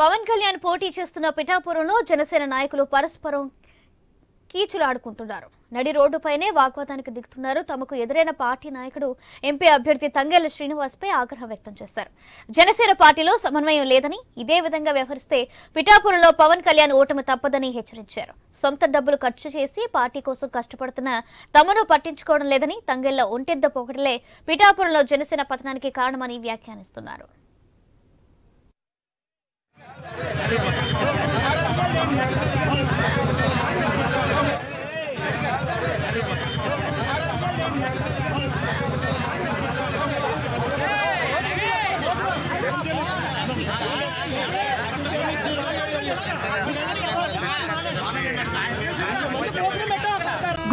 Pawan Kalyan పోటీ చేస్తున్న పిఠాపురంలో జనసేన నాయకులు పరస్పరం కీచులాడుకుంటున్నారు. నడి రోడ్డుపైనే వాగ్వాదానికి దిగుతున్నారు. తమకు ఎదురైన పార్టీ నాయకుడు ఎంపీ అభ్యర్థి తంగెళ్ల శ్రీనివాస్పై ఆగ్రహం వ్యక్తం చేశారు. జనసేన పార్టీలో సమన్వయం లేదని ఇదే విధంగా వ్యవహరిస్తే పిఠాపురంలో పవన్ కళ్యాణ్ ఓటమి తప్పదని హెచ్చరించారు. సొంత డబ్బులు ఖర్చు చేసి పార్టీ కోసం కష్టపడుతున్న తమను పట్టించుకోవడం లేదని తంగెళ్ల ఒంటెద్ద పొగడలే పిఠాపురంలో జనసేన పతనానికి కారణమని వ్యాఖ్యానిస్తున్నారు.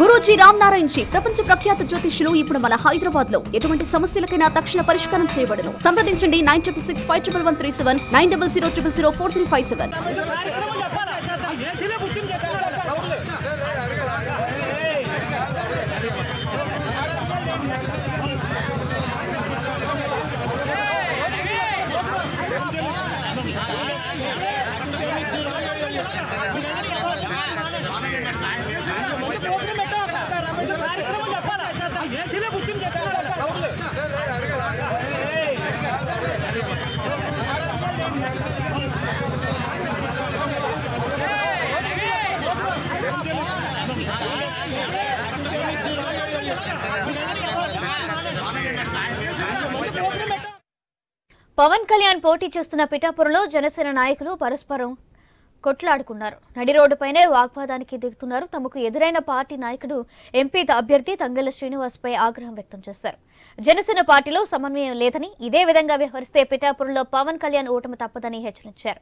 Guruji Ram Narayanji, Prapancha Prakhyata Jyotishulu, Ippudu Mana Hyderabad lo, Etuvanti Samasyalukaina Takshana Parishkaram Cheyabadunu. Sampadinchandi 96651137, 9000004357. Pawan Kalyan పోటీ చేస్తున్న పిఠాపురంలో జనసేన నాయకులు పరస్పరం కొట్లాడుకున్నారు. నడి రోడ్డుపైనే వాగ్వాదానికి దిగుతున్నారు. తమకు ఎదురైన పార్టీ నాయకుడు ఎంపీ అభ్యర్థి తంగెళ్ల శ్రీనివాస్పై ఆగ్రహం వ్యక్తం చేశారు. జనసేన పార్టీలో సమన్వయం లేదని ఇదే విధంగా వ్యవహరిస్తే పిఠాపురంలో పవన్ కళ్యాణ్ ఓటమి తప్పదని హెచ్చరించారు.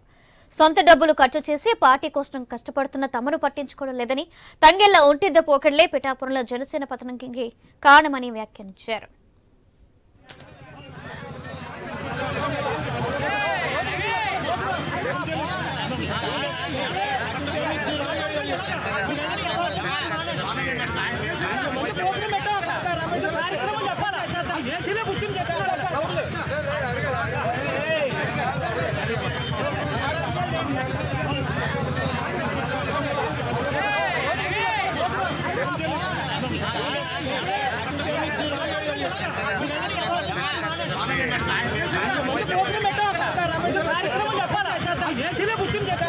సొంత డబ్బులు ఖర్చు చేసి పార్టీ కోసం కష్టపడుతున్న తమను పట్టించుకోవడం లేదని తంగెళ్ల ఒంటెద్ద పోకడలే పిఠాపురంలో జనసేన పతనానికి కారణమని వ్యాఖ్యానించారు. Yes,